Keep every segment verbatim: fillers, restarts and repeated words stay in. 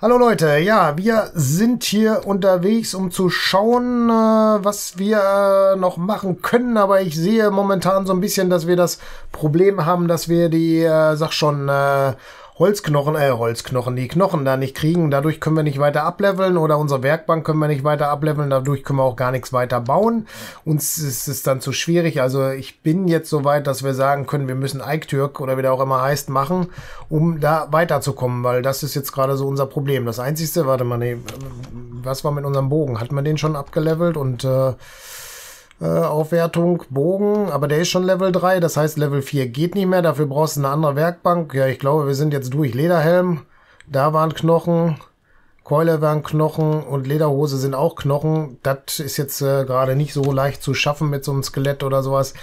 Hallo Leute, ja, wir sind hier unterwegs, um zu schauen, äh, was wir äh, noch machen können. Aber ich sehe momentan so ein bisschen, dass wir das Problem haben, dass wir die, äh, sag schon, äh, Holzknochen, äh, Holzknochen, die Knochen da nicht kriegen. Dadurch können wir nicht weiter ableveln oder unsere Werkbank können wir nicht weiter ableveln. Dadurch können wir auch gar nichts weiter bauen. Uns ist es dann zu schwierig. Also ich bin jetzt so weit, dass wir sagen können, wir müssen Eiktürk oder wie der auch immer heißt machen, um da weiterzukommen, weil das ist jetzt gerade so unser Problem. Das einzigste, warte mal, nee, was war mit unserem Bogen? Hat man den schon abgelevelt und äh, Aufwertung, Bogen, aber der ist schon Level drei, das heißt Level vier geht nicht mehr, dafür brauchst du eine andere Werkbank. Ja, ich glaube, wir sind jetzt durch. Lederhelm, da waren Knochen, Keule waren Knochen und Lederhose sind auch Knochen. Das ist jetzt äh, gerade nicht so leicht zu schaffen mit so einem Skelett oder sowas.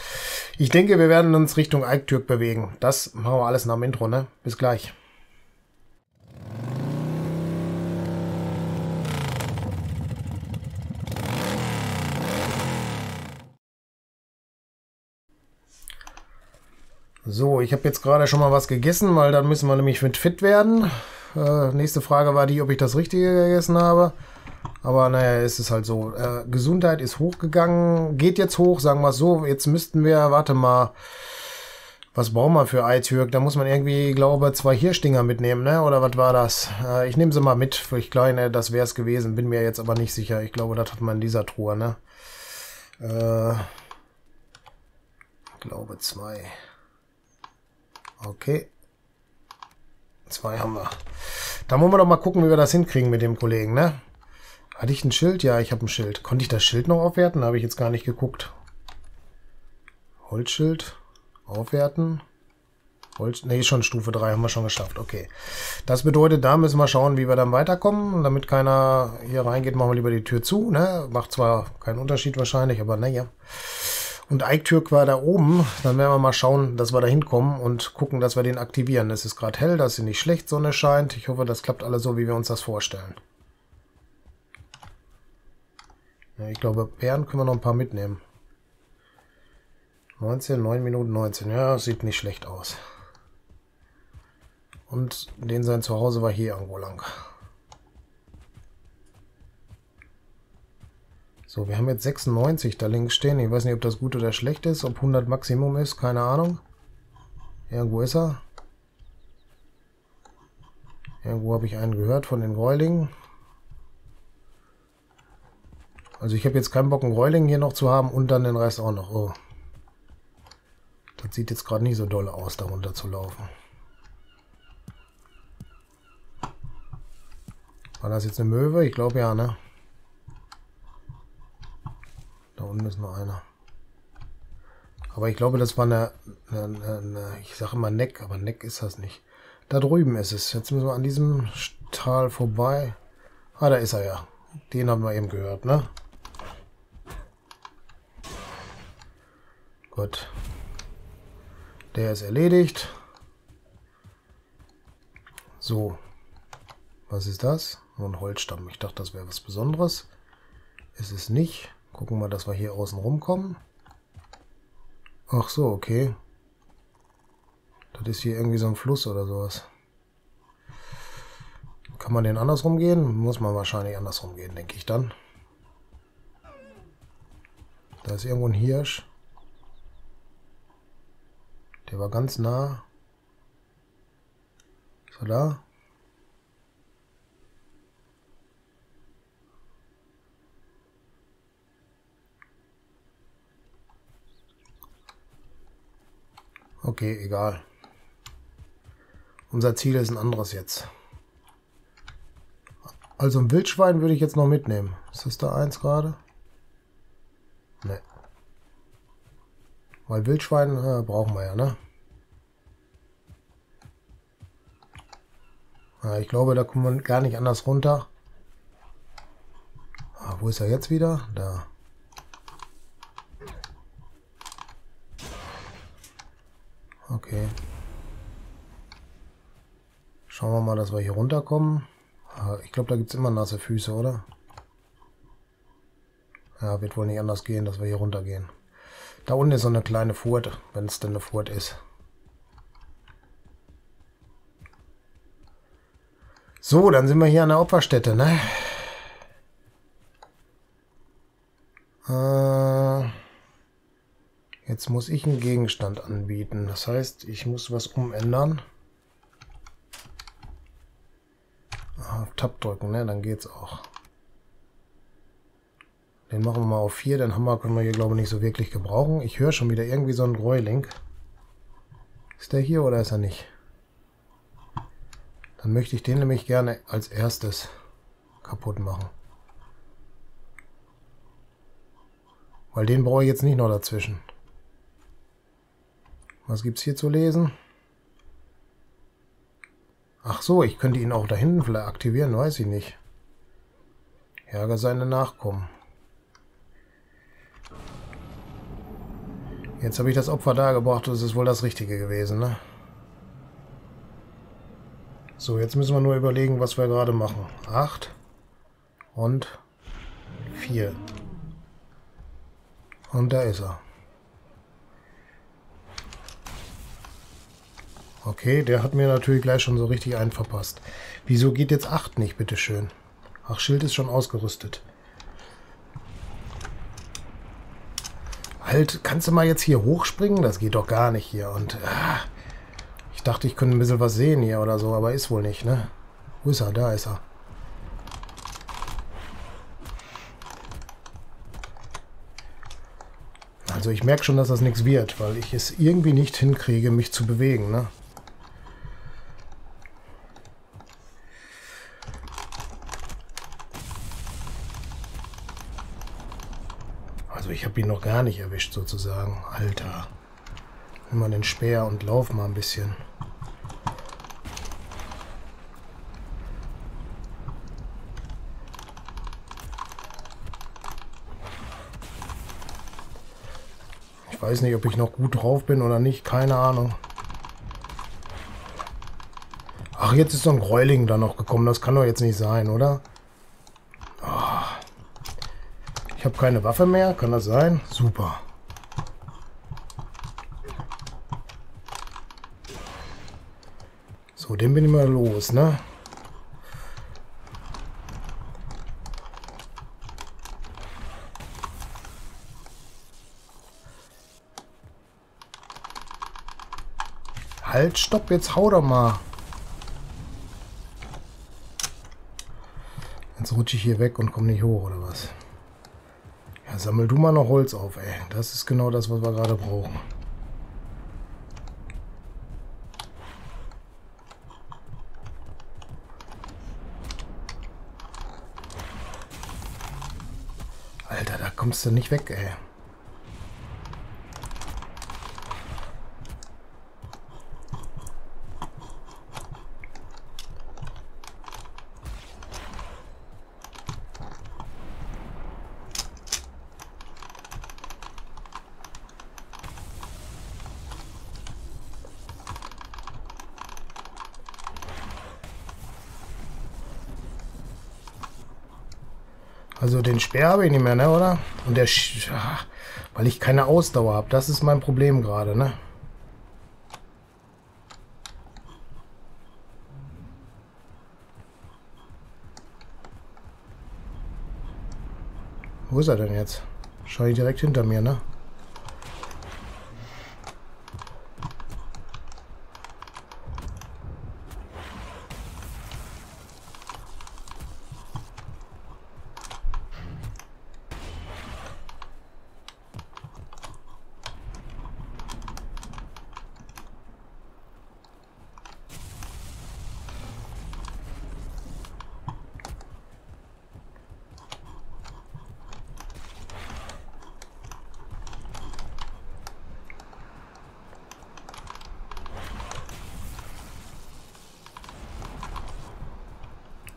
Ich denke, wir werden uns Richtung Eiktürk bewegen. Das machen wir alles nach dem Intro, ne? Bis gleich. So, ich habe jetzt gerade schon mal was gegessen, weil dann müssen wir nämlich mit fit werden. Äh, nächste Frage war die, ob ich das Richtige gegessen habe. Aber naja, ist es halt so. Äh, Gesundheit ist hochgegangen, geht jetzt hoch, sagen wir es so. Jetzt müssten wir, warte mal, was brauchen wir für Eiktürk? Da muss man irgendwie, glaube ich, zwei Hirschdinger mitnehmen, ne? Oder was war das? Äh, ich nehme sie mal mit, für ich kleine, das wäre es gewesen. Bin mir jetzt aber nicht sicher. Ich glaube, das hat man in dieser Truhe, ne? Äh, ich glaube zwei. Okay, zwei haben wir. Da wollen wir doch mal gucken, wie wir das hinkriegen mit dem Kollegen, ne? Hatte ich ein Schild? Ja, ich habe ein Schild. Konnte ich das Schild noch aufwerten? Habe ich jetzt gar nicht geguckt. Holzschild, aufwerten. Holz, ne, schon Stufe drei haben wir schon geschafft. Okay, das bedeutet, da müssen wir schauen, wie wir dann weiterkommen. Und damit keiner hier reingeht, machen wir lieber die Tür zu, ne? Macht zwar keinen Unterschied wahrscheinlich, aber naja. Und Eiktürk war da oben, dann werden wir mal schauen, dass wir da hinkommen und gucken, dass wir den aktivieren. Es ist gerade hell, das ist nicht schlecht, Sonne scheint. Ich hoffe, das klappt alles so, wie wir uns das vorstellen. Ja, ich glaube, Bären können wir noch ein paar mitnehmen. neunzehn, neun Minuten neunzehn. Ja, sieht nicht schlecht aus. Und den sein Zuhause war hier irgendwo lang. So, wir haben jetzt sechsundneunzig da links stehen. Ich weiß nicht, ob das gut oder schlecht ist. Ob hundert Maximum ist, keine Ahnung. Irgendwo ist er. Irgendwo habe ich einen gehört von den Gräulingen. Also ich habe jetzt keinen Bock, einen Gräuling hier noch zu haben und dann den Rest auch noch. Oh. Das sieht jetzt gerade nicht so doll aus, da runter zu laufen. War das jetzt eine Möwe? Ich glaube ja, ne? Da unten ist noch einer. Aber ich glaube, das war eine, eine, eine, eine ich sage immer Neck, aber Neck ist das nicht. Da drüben ist es. Jetzt müssen wir an diesem Tal vorbei. Ah, da ist er ja. Den haben wir eben gehört, ne? Gut. Der ist erledigt. So. Was ist das? Nur ein Holzstamm. Ich dachte, das wäre was Besonderes. Ist es nicht. Gucken wir, dass wir hier außen rumkommen. Ach so, okay. Das ist hier irgendwie so ein Fluss oder sowas. Kann man den andersrum gehen? Muss man wahrscheinlich andersrum gehen, denke ich dann. Da ist irgendwo ein Hirsch. Der war ganz nah. Ist er da? Okay, egal. Unser Ziel ist ein anderes jetzt. Also ein Wildschwein würde ich jetzt noch mitnehmen. Ist das da eins gerade? Ne. Weil Wildschwein äh, brauchen wir ja, ne? Ja, ich glaube, da kommen wir gar nicht anders runter. Ah, wo ist er jetzt wieder? Da. Okay. Schauen wir mal, dass wir hier runterkommen. Ich glaube, da gibt es immer nasse Füße, oder? Ja, wird wohl nicht anders gehen, dass wir hier runtergehen. Da unten ist so eine kleine Furt, wenn es denn eine Furt ist. So, dann sind wir hier an der Opferstätte, ne? Äh, jetzt muss ich einen Gegenstand anbieten. Das heißt, ich muss was umändern. Auf Tab drücken, ne? Dann geht's auch. Den machen wir mal auf vier, den Hammer können wir hier, glaube ich, nicht so wirklich gebrauchen. Ich höre schon wieder irgendwie so einen Gräuling. Ist der hier oder ist er nicht? Dann möchte ich den nämlich gerne als erstes kaputt machen. Weil den brauche ich jetzt nicht noch dazwischen. Was gibt es hier zu lesen? Ach so, ich könnte ihn auch da hinten vielleicht aktivieren, weiß ich nicht. Ärger seine Nachkommen. Jetzt habe ich das Opfer da gebracht, das ist wohl das Richtige gewesen, ne? So, jetzt müssen wir nur überlegen, was wir gerade machen. acht und vier. Und da ist er. Okay, der hat mir natürlich gleich schon so richtig einen verpasst. Wieso geht jetzt acht nicht, bitteschön? Ach, Schild ist schon ausgerüstet. Halt, kannst du mal jetzt hier hochspringen? Das geht doch gar nicht hier. Und ah, ich dachte, ich könnte ein bisschen was sehen hier oder so, aber ist wohl nicht, ne? Wo ist er? Da ist er. Also ich merke schon, dass das nichts wird, weil ich es irgendwie nicht hinkriege, mich zu bewegen, ne? Also ich habe ihn noch gar nicht erwischt, sozusagen. Alter. Nimm mal den Speer und lauf mal ein bisschen. Ich weiß nicht, ob ich noch gut drauf bin oder nicht. Keine Ahnung. Ach, jetzt ist so ein Gräuling da noch gekommen. Das kann doch jetzt nicht sein, oder? Ich habe keine Waffe mehr, kann das sein? Super. So, den bin ich mal los, ne? Halt, stopp, jetzt hau doch mal. Jetzt rutsche ich hier weg und komme nicht hoch, oder was? Sammel du mal noch Holz auf, ey. Das ist genau das, was wir gerade brauchen. Alter, da kommst du nicht weg, ey. Also den Speer habe ich nicht mehr, ne, oder? Und der, Sch Ach, weil ich keine Ausdauer habe. Das ist mein Problem gerade, ne? Wo ist er denn jetzt? Schau ich direkt hinter mir, ne?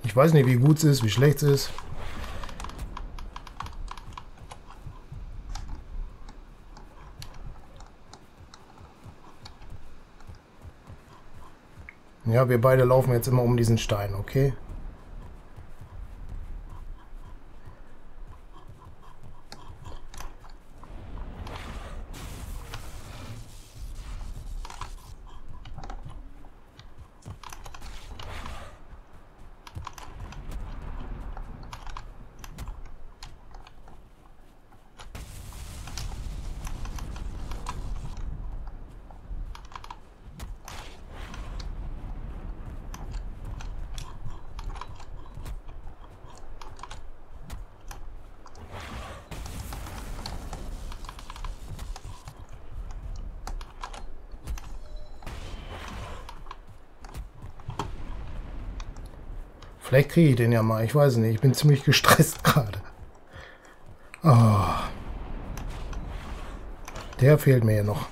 Ich weiß nicht, wie gut es ist, wie schlecht es ist. Ja, wir beide laufen jetzt immer um diesen Stein, okay? Vielleicht kriege ich den ja mal. Ich weiß nicht. Ich bin ziemlich gestresst gerade. Oh. Der fehlt mir ja noch.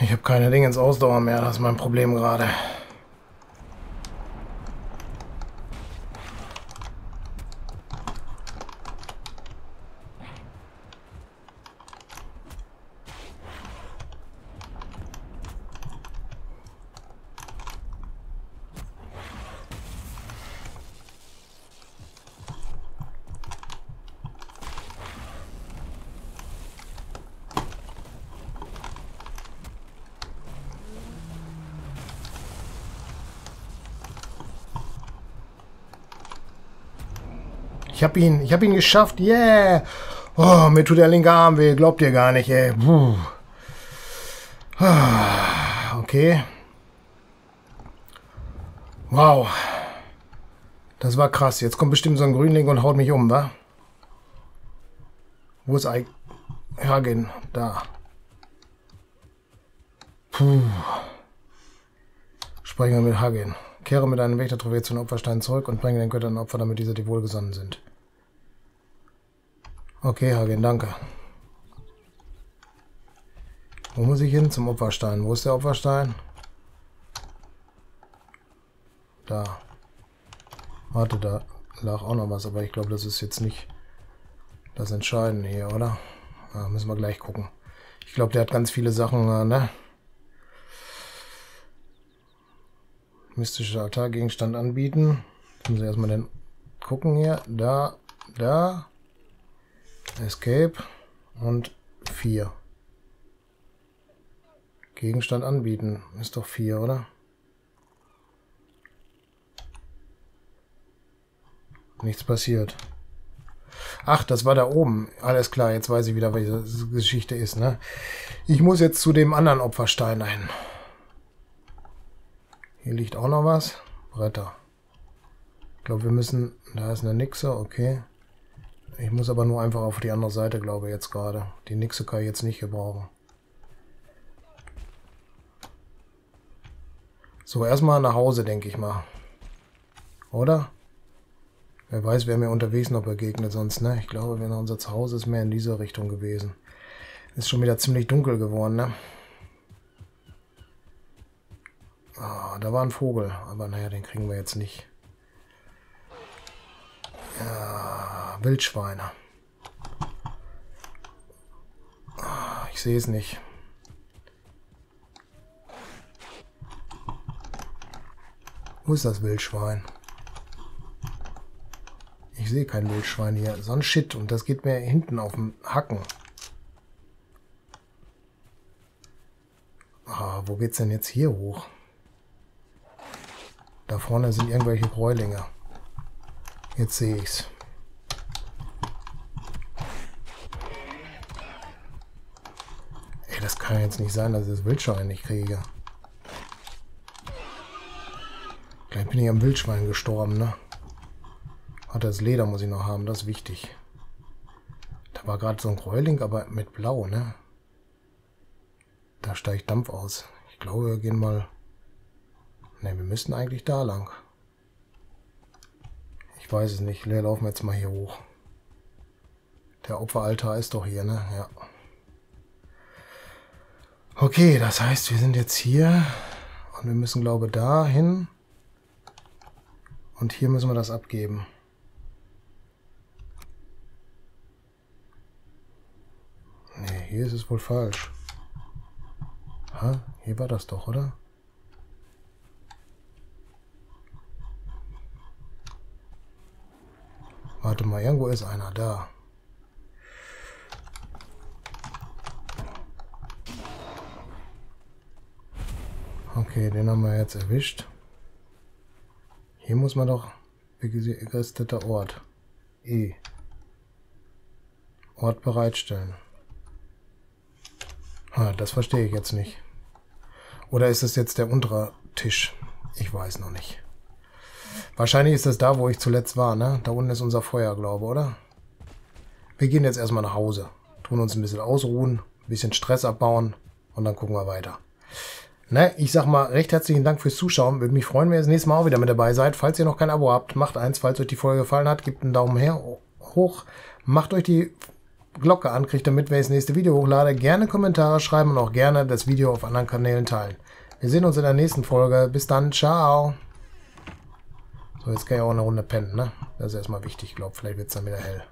Ich habe keine Dinge ins Ausdauer mehr, das ist mein Problem gerade. Ich hab ihn, ich hab ihn geschafft, yeah! Oh, mir tut der linke Arm weh, glaubt ihr gar nicht, ey. Puh. Okay. Wow. Das war krass. Jetzt kommt bestimmt so ein Grünling und haut mich um, wa? Wo ist Eikthyr? Hagen, da. Puh. Sprenger mit Hagen. Kehre mit einem Wächtertrophäe zu den Opfersteinen zurück und bringe den Göttern Opfer, damit diese dir wohlgesonnen sind. Okay, Hagen, danke. Wo muss ich hin? Zum Opferstein. Wo ist der Opferstein? Da. Warte, da lag auch noch was, aber ich glaube, das ist jetzt nicht das Entscheidende hier, oder? Da müssen wir gleich gucken. Ich glaube, der hat ganz viele Sachen, ne? Mystischer Altargegenstand anbieten. Jetzt müssen wir erstmal den gucken hier. Da, da. Escape. Und vier. Gegenstand anbieten. Ist doch vier, oder? Nichts passiert. Ach, das war da oben. Alles klar, jetzt weiß ich wieder, was die Geschichte ist, ne? Ich muss jetzt zu dem anderen Opferstein ein. Hier liegt auch noch was. Bretter. Ich glaube, wir müssen... Da ist eine Nixe, okay. Ich muss aber nur einfach auf die andere Seite, glaube ich, jetzt gerade. Die Nixe kann ich jetzt nicht gebrauchen. So, erstmal nach Hause, denke ich mal. Oder? Wer weiß, wer mir unterwegs noch begegnet sonst, ne? Ich glaube, wenn unser Zuhause ist mehr in diese Richtung gewesen. Ist schon wieder ziemlich dunkel geworden, ne? Ah, da war ein Vogel, aber naja, den kriegen wir jetzt nicht. Ja, Wildschweine. Ah, ich sehe es nicht. Wo ist das Wildschwein? Ich sehe kein Wildschwein hier. So ein Shit. Und das geht mir hinten auf den Hacken. Ah, wo geht's denn jetzt hier hoch? Da vorne sind irgendwelche Bräulinge. Jetzt sehe ich's. Ey, das kann jetzt nicht sein, dass ich das Wildschwein nicht kriege. Gleich bin ich am Wildschwein gestorben, ne? Hat das Leder muss ich noch haben, das ist wichtig. Da war gerade so ein Gräuling, aber mit Blau, ne? Da steigt Dampf aus. Ich glaube, wir gehen mal... Ne, wir müssten eigentlich da lang. Ich weiß es nicht. Wir laufen jetzt mal hier hoch. Der Opferaltar ist doch hier, ne? Ja. Okay, das heißt, wir sind jetzt hier. Und wir müssen, glaube ich, da hin. Und hier müssen wir das abgeben. Ne, hier ist es wohl falsch. Ha? Hier war das doch, oder? Warte mal, irgendwo ist einer da. Okay, den haben wir jetzt erwischt. Hier muss man doch... Begeisterter Ort. E. Ort bereitstellen. Ah, das verstehe ich jetzt nicht. Oder ist es jetzt der untere Tisch? Ich weiß noch nicht. Wahrscheinlich ist das da, wo ich zuletzt war, ne? Da unten ist unser Feuer, glaube ich, oder? Wir gehen jetzt erstmal nach Hause. Tun uns ein bisschen ausruhen, ein bisschen Stress abbauen und dann gucken wir weiter. Ne, ich sag mal, recht herzlichen Dank fürs Zuschauen. Würde mich freuen, wenn ihr das nächste Mal auch wieder mit dabei seid. Falls ihr noch kein Abo habt, macht eins. Falls euch die Folge gefallen hat, gebt einen Daumen her, hoch. Macht euch die Glocke an, kriegt damit, wenn ich das nächste Video hochlade. Gerne Kommentare schreiben und auch gerne das Video auf anderen Kanälen teilen. Wir sehen uns in der nächsten Folge. Bis dann, ciao. So, jetzt kann ich auch eine Runde pennen, ne? Das ist erstmal wichtig, ich glaube, vielleicht wird es dann wieder hell.